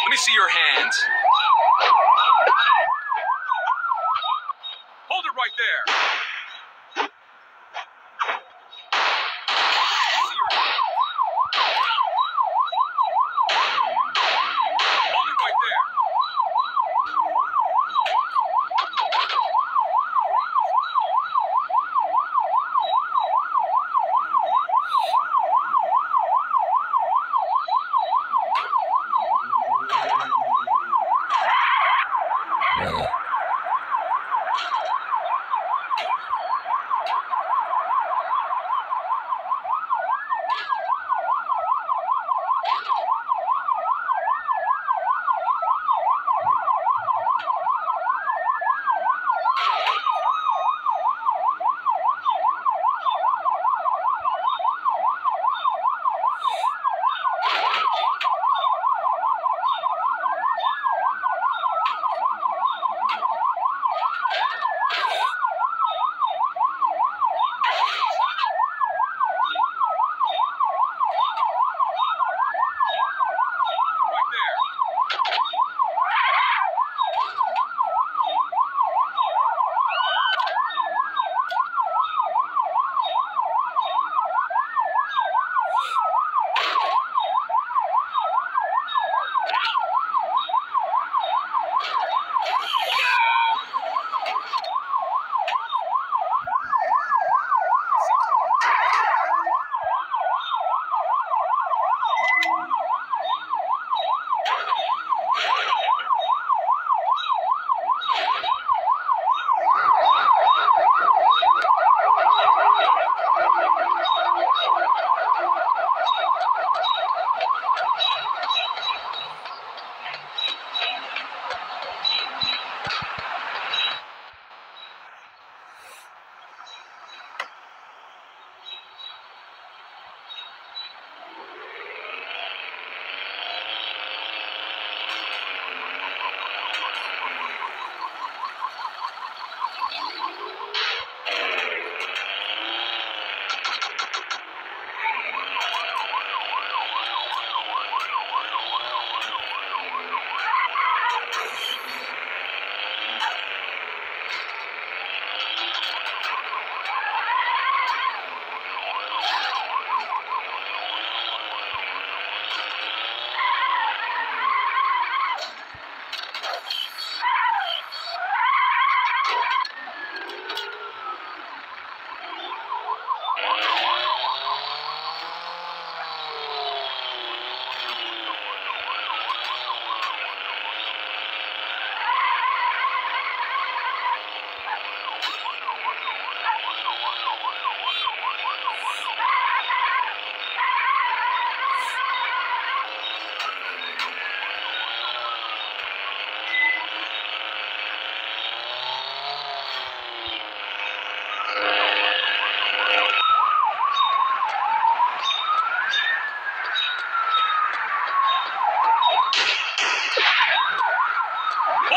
Let me see your hands. Hold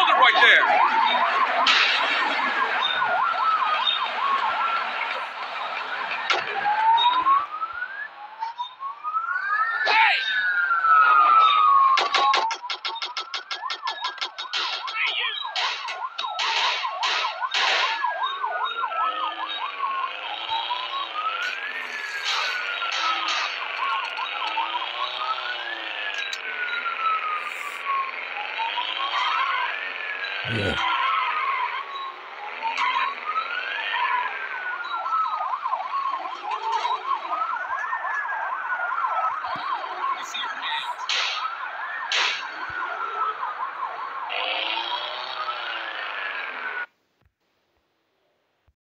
it right there.